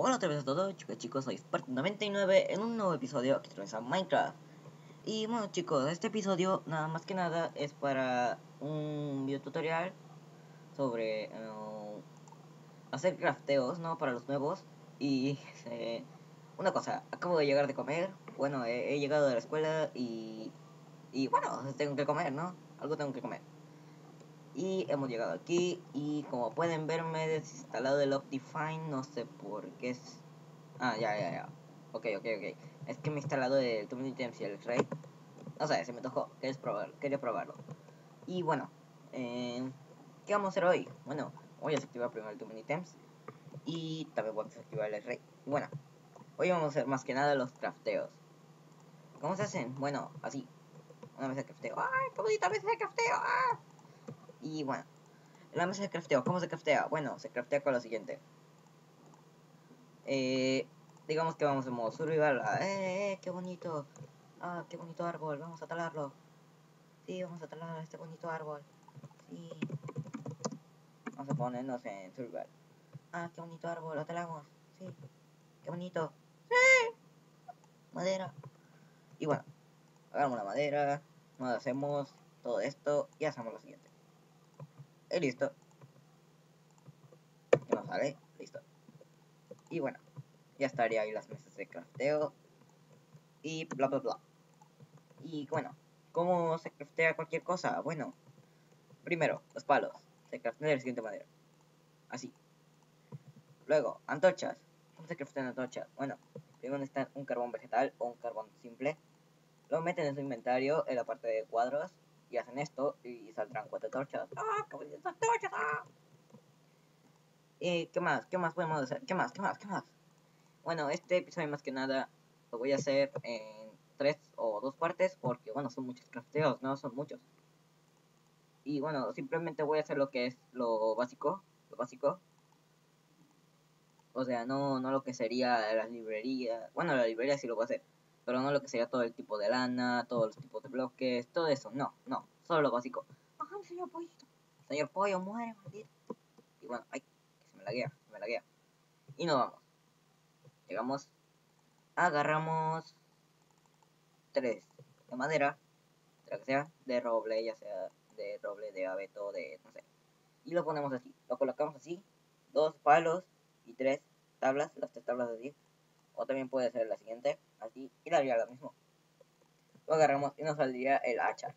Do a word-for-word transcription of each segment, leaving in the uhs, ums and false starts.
Hola otra vez a todos, chicos, chicos, soy Sparta noventa y nueve en un nuevo episodio que trae a Minecraft. Y bueno, chicos, este episodio nada más que nada es para un video tutorial sobre uh, hacer crafteos, ¿no? Para los nuevos. Y eh, una cosa, acabo de llegar de comer. Bueno, he, he llegado de la escuela y, y bueno, tengo que comer, ¿no? Algo tengo que comer. Y hemos llegado aquí y como pueden ver me he desinstalado el Optifine, no sé por qué es... Ah, ya, ya, ya. Ok, ok, ok. Es que me he instalado el Too Many Temps y el X-Ray. No sé, se me tocó. Quería probarlo. Quería probarlo. Y bueno, eh, ¿qué vamos a hacer hoy? Bueno, voy a desactivar primero el Too Many Temps y también voy a desactivar el X-Ray. Bueno, hoy vamos a hacer más que nada los crafteos. ¿Cómo se hacen? Bueno, así. Una mesa de crafteo. ¡Ay, qué bonita mesa de crafteo! ¡Ah! Y bueno, la mesa de crafteo, ¿cómo se craftea? Bueno, se craftea con lo siguiente. Eh, digamos que vamos en modo survival. ¡Eh, eh, qué bonito! ¡Ah, qué bonito árbol! Vamos a talarlo. Sí, vamos a talar este bonito árbol. Sí. Vamos a ponernos en survival. ¡Ah, qué bonito árbol! ¡Lo talamos! Sí. ¡Qué bonito! ¡Sí! Madera. Y bueno, agarramos la madera, nos hacemos todo esto y hacemos lo siguiente. Y listo. ¿Qué más sale? Listo. Y bueno, ya estaría ahí las mesas de crafteo. Y bla bla bla. Y bueno, ¿cómo se craftea cualquier cosa? Bueno, primero, los palos. Se craftean de la siguiente manera. Así. Luego, antorchas. ¿Cómo se craftean antorchas? Bueno, primero necesitan un carbón vegetal o un carbón simple. Lo meten en su inventario en la parte de cuadros. Y hacen esto y saldrán cuatro torchas. ¡Ah, qué bonitas torchas! ¡Ah! Eh, ¿Qué más? ¿Qué más podemos hacer? ¿Qué más? ¿Qué más? ¿Qué más? Bueno, este episodio más que nada lo voy a hacer en tres o dos partes porque, bueno, son muchos crafteos, ¿no? Son muchos. Y, bueno, simplemente voy a hacer lo que es lo básico. Lo básico. O sea, no, no lo que sería las librerías. Bueno, la librería sí lo voy a hacer. Pero no lo que sería todo el tipo de lana, todos los tipos de bloques, todo eso. No, no, solo lo básico. Ajá, señor pollo. Señor pollo, muere, maldito. Y bueno, ay, que se me laguea, se me laguea. Y nos vamos. Llegamos, agarramos tres de madera, de la que sea, de roble, ya sea de roble, de abeto, de no sé. Y lo ponemos así, lo colocamos así, dos palos y tres tablas, las tres tablas así. O también puede ser la siguiente, así, y la haría lo mismo. Lo agarramos y nos saldría el hacha.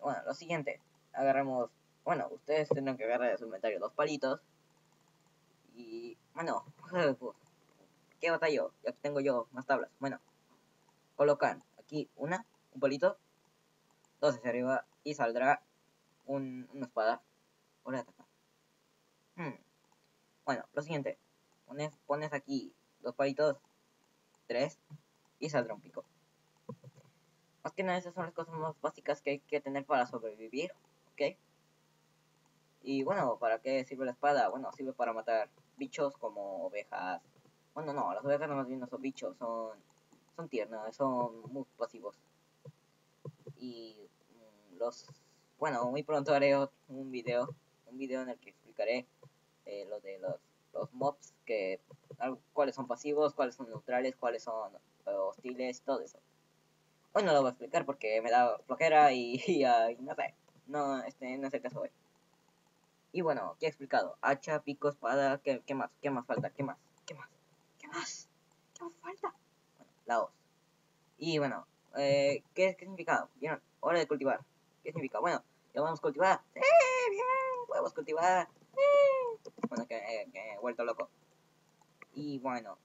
Bueno, lo siguiente, agarramos, bueno, ustedes tendrán que agarrar de su inventario dos palitos. Y, bueno, qué batallo, y aquí tengo yo más tablas. Bueno, colocan aquí una, un palito, dos hacia arriba y saldrá un, una espada. Hora de atacar. Hmm. Bueno, lo siguiente, pones, pones aquí dos palitos, tres, y saldrá un pico. Más que nada esas son las cosas más básicas que hay que tener para sobrevivir, ¿ok? Y bueno, ¿para qué sirve la espada? Bueno, sirve para matar bichos como ovejas. Bueno, no, las ovejas no, más bien no son bichos, son, son tiernas, son muy pasivos. Y mmm, los... bueno, muy pronto haré un video, un video en el que explicaré eh, lo de los... los mobs, que cuáles son pasivos, cuáles son neutrales, cuáles son hostiles, todo eso. Hoy no lo voy a explicar porque me da flojera y, y, uh, y no sé, no, este, no es el caso hoy. Y bueno, ya he explicado, hacha, pico, espada, ¿qué, qué más? ¿Qué más falta? ¿Qué más? ¿Qué más? ¿Qué más? ¿Qué más falta? Bueno, la hoz. Y bueno, eh, ¿qué, ¿qué significa? ¿Vieron? Hora de cultivar. ¿Qué significa? Bueno, ya vamos a cultivar. ¡Sí! ¡Bien! ¡Podemos cultivar! Bueno, que, eh, que he vuelto loco. Y bueno,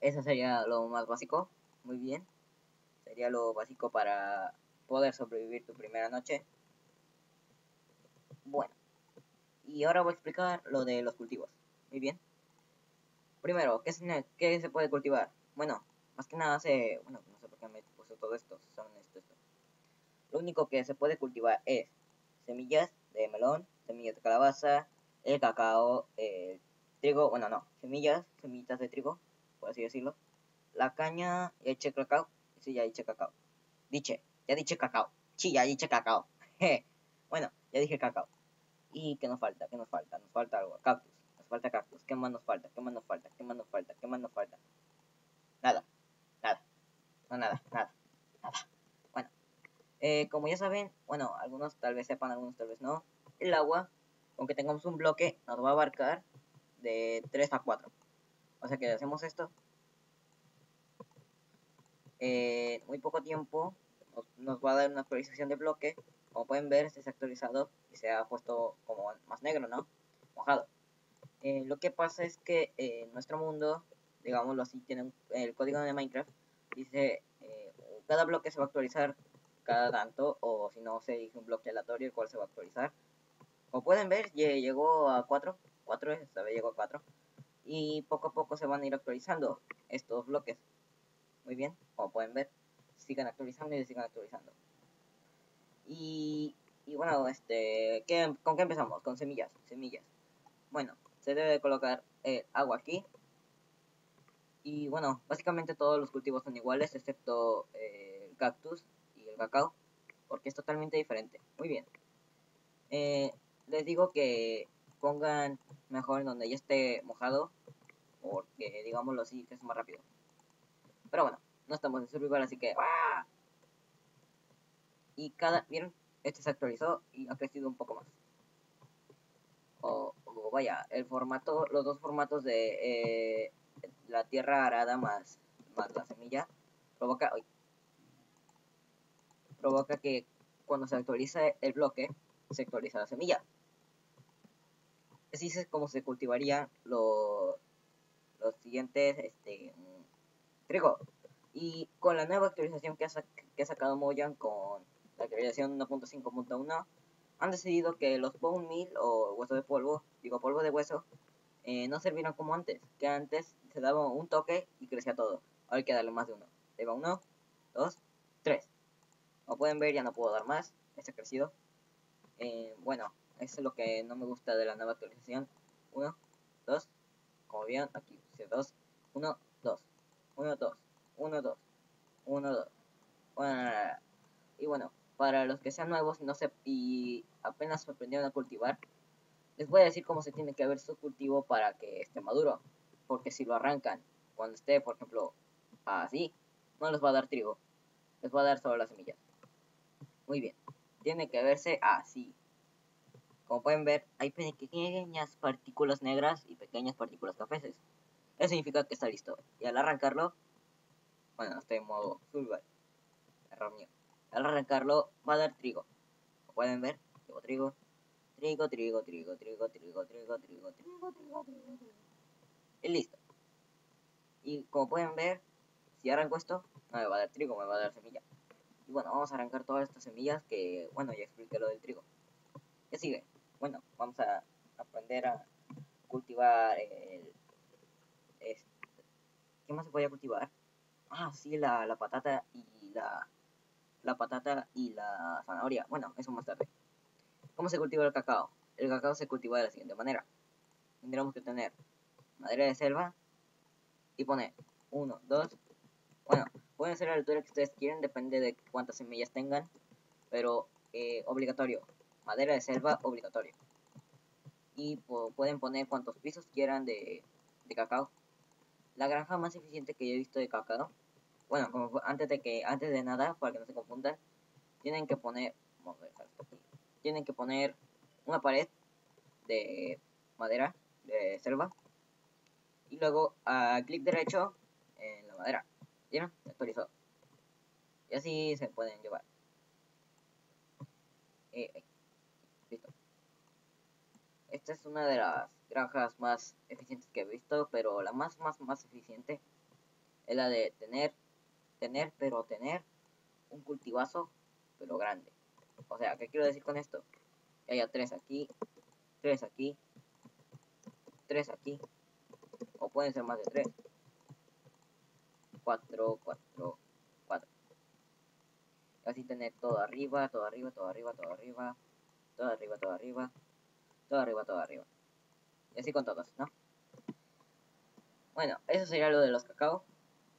eso sería lo más básico. Muy bien. Sería lo básico para poder sobrevivir tu primera noche. Bueno. Y ahora voy a explicar lo de los cultivos. Muy bien. Primero, ¿qué se, qué se puede cultivar? Bueno, más que nada se... bueno, no sé por qué me puso todo esto. Son esto, esto. Lo único que se puede cultivar es semillas de melón, semillas de calabaza, el cacao, el trigo, bueno no, semillas, semillitas de trigo, por así decirlo, la caña, ya eché cacao, sí, ya eché cacao, diche, ya dije cacao, sí, ya dije cacao, je. Bueno, ya dije cacao, y que nos falta, que nos falta, nos falta algo, cactus, nos falta cactus, nosotros. ¿Qué más nos falta? ¿Qué más nos falta? ¿Qué más nos falta? ¿Qué más nos falta? Nada, nada, no nada, nada, nada. Bueno, eh, como ya saben, bueno, algunos tal vez sepan, algunos tal vez no, el agua, aunque tengamos un bloque, nos va a abarcar de tres a cuatro. O sea que hacemos esto. Eh, muy poco tiempo nos, nos va a dar una actualización de bloque. Como pueden ver, se ha actualizado y se ha puesto como más negro, ¿no? Mojado. Eh, lo que pasa es que eh, nuestro mundo, digámoslo así, tiene un, el código de Minecraft. Dice, eh, cada bloque se va a actualizar cada tanto, o si no, se dice un bloque aleatorio el cual se va a actualizar. Como pueden ver, llegó a cuatro, cuatro, esta vez llegó a cuatro. Y poco a poco se van a ir actualizando estos bloques. Muy bien, como pueden ver, sigan actualizando y sigan actualizando. Y, y bueno, este, ¿qué, ¿con qué empezamos? Con semillas, semillas. Bueno, se debe de colocar eh, agua aquí. Y bueno, básicamente todos los cultivos son iguales, excepto eh, el cactus y el cacao, porque es totalmente diferente. Muy bien. Eh, les digo que pongan mejor en donde ya esté mojado, porque digámoslo así, que es más rápido. Pero bueno, no estamos en survival, así que... ¡ah! Y cada... ¿vieron? Este se actualizó y ha crecido un poco más. O, o vaya, el formato, los dos formatos de eh, la tierra arada más, más la semilla provoca... Uy, provoca que cuando se actualiza el bloque, se actualiza la semilla. Así es como se cultivarían lo, los siguientes... este trigo. Y con la nueva actualización que ha, sac que ha sacado Mojang, con la actualización uno punto cinco punto uno, han decidido que los bone meal o hueso de polvo, digo polvo de hueso, eh, no servirán como antes, que antes se daba un toque y crecía todo. Ahora hay que darle más de uno. Le va uno, dos, tres. Como pueden ver, ya no puedo dar más, está crecido. Eh, bueno, eso es lo que no me gusta de la nueva actualización. uno, dos, como bien, aquí dice dos, uno, dos. uno, dos, uno, dos, uno, dos. Bueno, y bueno, para los que sean nuevos no se, y apenas aprendieron a cultivar, les voy a decir cómo se tiene que ver su cultivo para que esté maduro. Porque si lo arrancan cuando esté, por ejemplo, así, no les va a dar trigo, les va a dar solo las semillas. Muy bien, tiene que verse así. Como pueden ver, hay pequeñas partículas negras y pequeñas partículas cafeces. Eso significa que está listo. Y al arrancarlo, bueno, estoy en modo survival, error mío. Al arrancarlo va a dar trigo. Como pueden ver, llevo trigo, trigo, trigo, trigo, trigo, trigo, trigo, trigo, trigo, trigo, trigo, trigo. Y listo. Y como pueden ver, si arranco esto, no me va a dar trigo, me va a dar semilla. Y bueno, vamos a arrancar todas estas semillas que, bueno, ya expliqué lo del trigo. ¿Qué sigue? Bueno, vamos a aprender a cultivar el... Este. ¿Qué más se podía cultivar? Ah, sí, la, la patata y la la patata y la zanahoria. Bueno, eso más tarde. ¿Cómo se cultiva el cacao? El cacao se cultiva de la siguiente manera. Tendremos que tener madera de selva y poner uno, dos. Bueno, pueden ser a la altura que ustedes quieren, depende de cuántas semillas tengan, pero eh, obligatorio. Madera de selva obligatorio. Y po pueden poner cuantos pisos quieran de de cacao. La granja más eficiente que yo he visto de cacao, bueno, como antes de que antes de nada, para que no se confundan, tienen que poner, vamos a dejar esto aquí, tienen que poner una pared de madera de selva y luego a clic derecho en la madera. ¿Vieron? Se actualizó y así se pueden llevar. eh, eh. Listo. Esta es una de las granjas más eficientes que he visto, pero la más más más eficiente es la de tener tener pero tener un cultivazo pero grande. O sea, ¿qué quiero decir con esto? Que haya tres aquí, tres aquí, tres aquí, o pueden ser más de tres, cuatro, cuatro, cuatro. Así tener todo arriba, todo arriba, todo arriba, todo arriba, todo arriba, todo arriba, todo arriba, todo arriba. Y así con todos, ¿no? Bueno, eso sería lo de los cacao.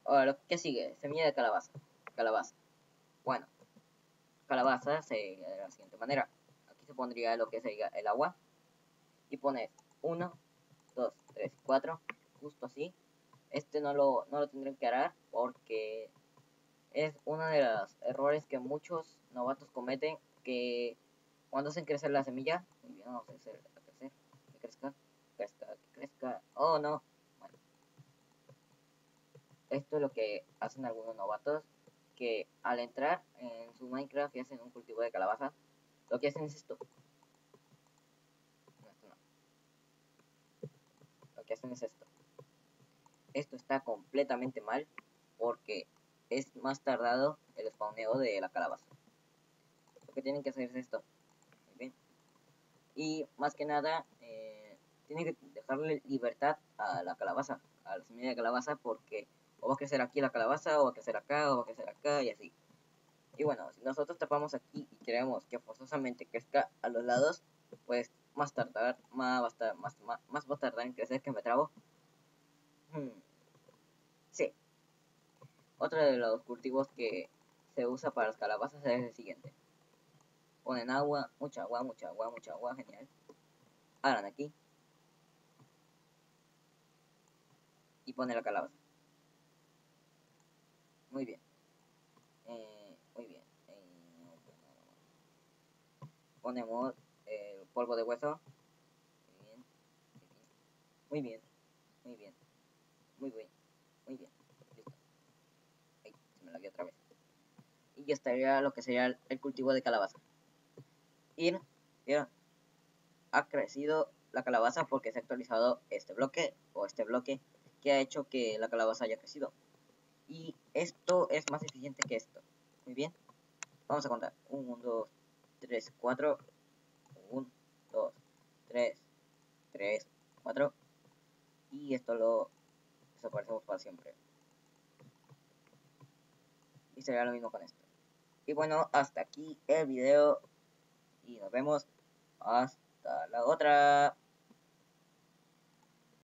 Ahora, ¿qué sigue? Semilla de calabaza. Calabaza. Bueno, calabaza se de la siguiente manera. Aquí se pondría lo que sería el agua. Y pones uno, dos, tres, cuatro, justo así. Este no lo, no lo tendrán que hará porque es uno de los errores que muchos novatos cometen, que cuando hacen crecer la semilla, muy bien, vamos a hacer a crecer, que crezca, que crezca, que crezca, oh no, bueno, esto es lo que hacen algunos novatos, que al entrar en su Minecraft y hacen un cultivo de calabaza, lo que hacen es esto, no, esto no. Lo que hacen es esto, esto está completamente mal, porque es más tardado el spawneo de la calabaza. Lo que tienen que hacer es esto. ¿Ven? Y más que nada, eh, tienen que dejarle libertad a la calabaza, a la semilla de calabaza, porque o va a crecer aquí la calabaza, o va a crecer acá, o va a crecer acá, y así. Y bueno, si nosotros tapamos aquí y queremos que forzosamente crezca a los lados, pues más tardar, más va a, estar, más, más, más va a tardar en crecer, que me trabo. Hmm. Sí. Otro de los cultivos que se usa para las calabazas es el siguiente. Ponen agua, mucha agua, mucha agua, mucha agua, genial. Hagan aquí. Y ponen la calabaza. Muy bien. Eh, muy bien. Eh, ponemos eh, el polvo de hueso. Muy bien. Muy bien. Muy bien. Muy bien. Muy bien. Otra vez, y ya estaría lo que sería el cultivo de calabaza. Y ¿vieron? Ha crecido la calabaza porque se ha actualizado este bloque o este bloque que ha hecho que la calabaza haya crecido, y esto es más eficiente que esto. Muy bien, vamos a contar uno, dos, tres, cuatro, uno, dos, tres, tres, cuatro, y esto lo desaparecemos para siempre. Y será lo mismo con esto. Y bueno, hasta aquí el video. Y nos vemos. Hasta la otra.